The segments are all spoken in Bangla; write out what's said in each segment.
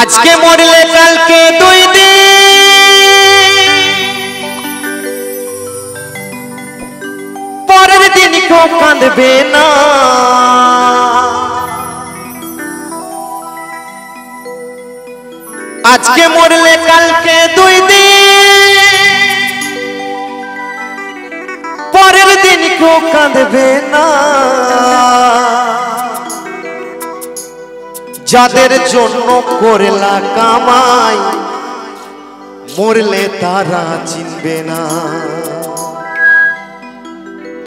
আজকে মরলে কালকে দুই দিন, পরের দিন কেউ কাঁদবে না। আজকে মরলে কালকে দুই দিন, পরের দিন কেউ কাঁদবে না। যাদের জন্য করলা কামাই, মরলে তারা চিনবে না।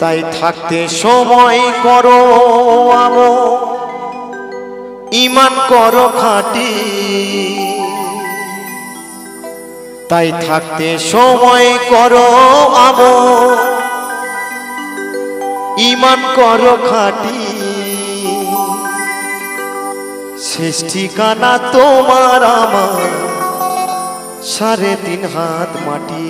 তাই থাকতে সময় করো আমল, ঈমান করো খাঁটি। তাই থাকতে সময় করো আমল, ঈমান করো খাঁটি। শেষ ঠিকানা তোমার আমার 3.5 হাত মাটি।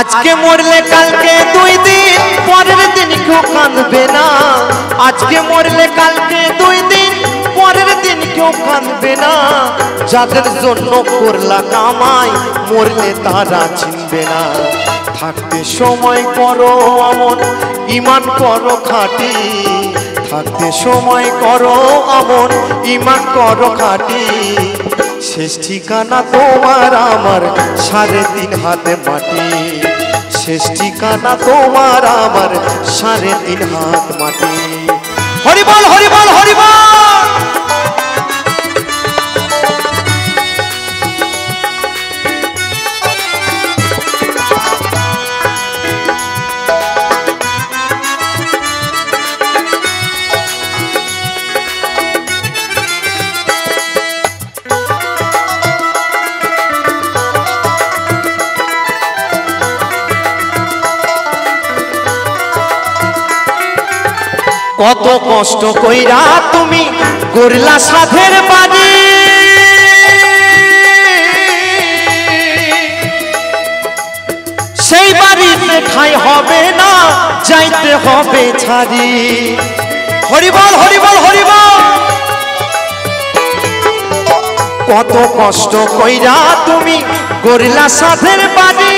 আজকে মরলে কালকে দুই দিন, পরের দিন কেউ কাঁদবে না। আজকে মরলে কালকে দুই দিন, পরের দিন কেউ কাঁদবে না। যাদের জন্য করলা কামাই, মরলে তারা চিনবে না। থাকতে সময় করো আমল, ঈমান করো খাঁটি। থাকতে সময় করো আমল, ঈমান করো খাঁটি। শেষ ঠিকানা তোমার আমার 3.5 হাত মাটি। শেষ ঠিকানা তোমার আমার 3.5 হাত মাটি। হরি বল হরি বল হরি বল। কত কষ্ট কইরা তুমি করলা সাধের বাড়ি, সেই বাড়িতে ঠাই হবে না, যাইতে হবে ছাড়ি। হরি বল হরি বল হরি বল। কত কষ্ট কইরা তুমি করলা সাধের বাড়ি,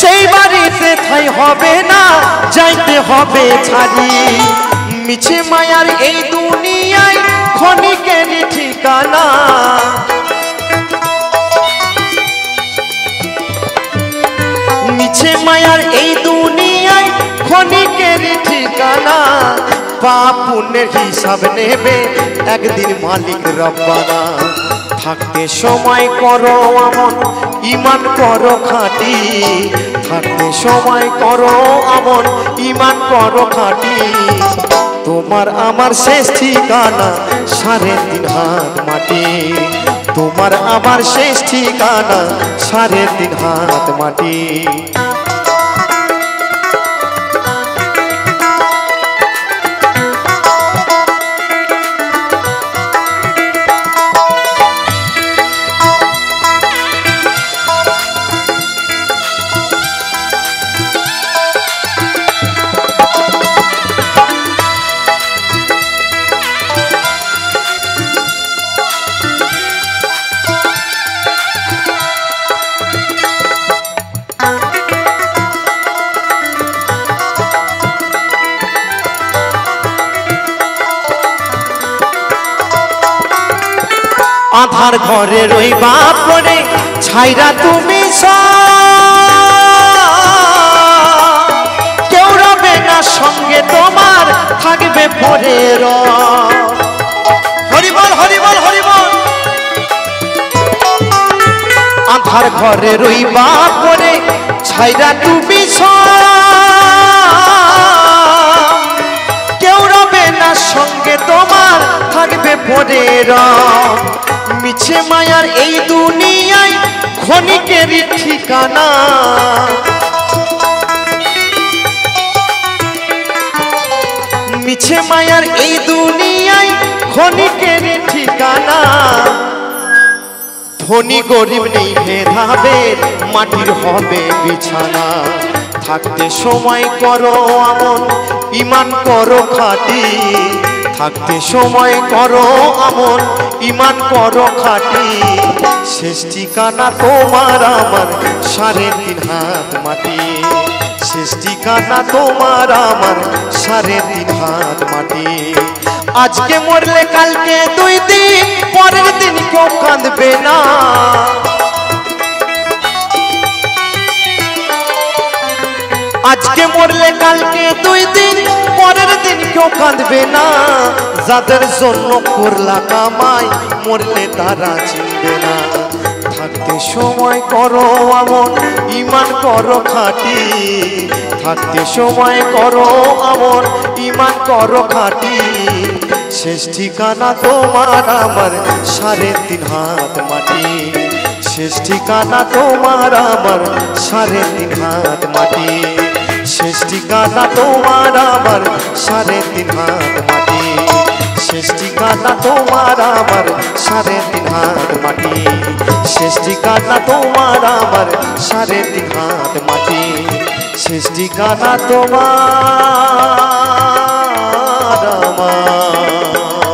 সেই বাড়িতে ঠাই হবে না, যাইতে হবে ছাড়ি। মিছে মায়ার এই দুনিয়ায় ক্ষণিকের ঠিকানা, মিছে মায়ার এই দুনিয়ায় ক্ষণিকের ঠিকানা। পাপ পুণ্যের হিসাব নেবে একদিন মালিক রব্বানা। থাকতে সময় করো আমল, ঈমান করো খাঁটি। থাকতে সময় করো আমল, ঈমান করো খাঁটি। তোমার আমার শেষ ঠিকানা 3.5 হাত মাটি। তোমার আমার শেষ ঠিকানা 3.5 হাত মাটি। আধার ঘরে রইবা পরে ছাইরা তুমি, কেউ রবে না সঙ্গে তোমার, থাকবে পরে হরিবল হরিবল হরিবল। আর ঘরে রইবা করে ছাইরা তুমি কেউ রবে না সঙ্গে তোমার থাকবে পরে মিছে মায়ার এই দুনিয়ায় ক্ষণিকেরই ঠিকানা মিছে মায়ার এই দুনিয়ায় ক্ষণিকেরই ঠিকানা ধনী গরিব নেই ভেদাভেদ মাটির হবে বিছানা থাকতে সময় করো আমন ইমান করো খাঁটি থাকতে সময় করো আমন ইমান করো খাঁটি শেষ ঠিকানা তোমার আমার 3.5 হাত মাটি শেষ ঠিকানা তোমার আমার 3.5 হাত মাটি আজকে মরলে কালকে দুই দিন পরের দিন কেউ কাঁদবে না আজকে মরলে কালকে দুই দিন পরের দিন কেউ কাঁদবে না যাদের জন্য করলা কামাই মরলে তারা চিনবে না থাকতে সময় করো আমন ইমান করো খাঁটি থাকতে সময় করো আমন ইমান করো খাঁটি শেষ ঠিকানা তোমার আমার 3.5 হাত মাটি শেষ ঠিকানা তোমার আমার 3.5 হাত মাটি শেষ ঠিকানা তোমার আমার 3.5 হাত মাটি শেষ ঠিকানা তোমার আমার 3.5 হাত মাটি শেষ ঠিকানা তোমার আমার 3.5 হাত মাটি শেষ ঠিকানা তোমার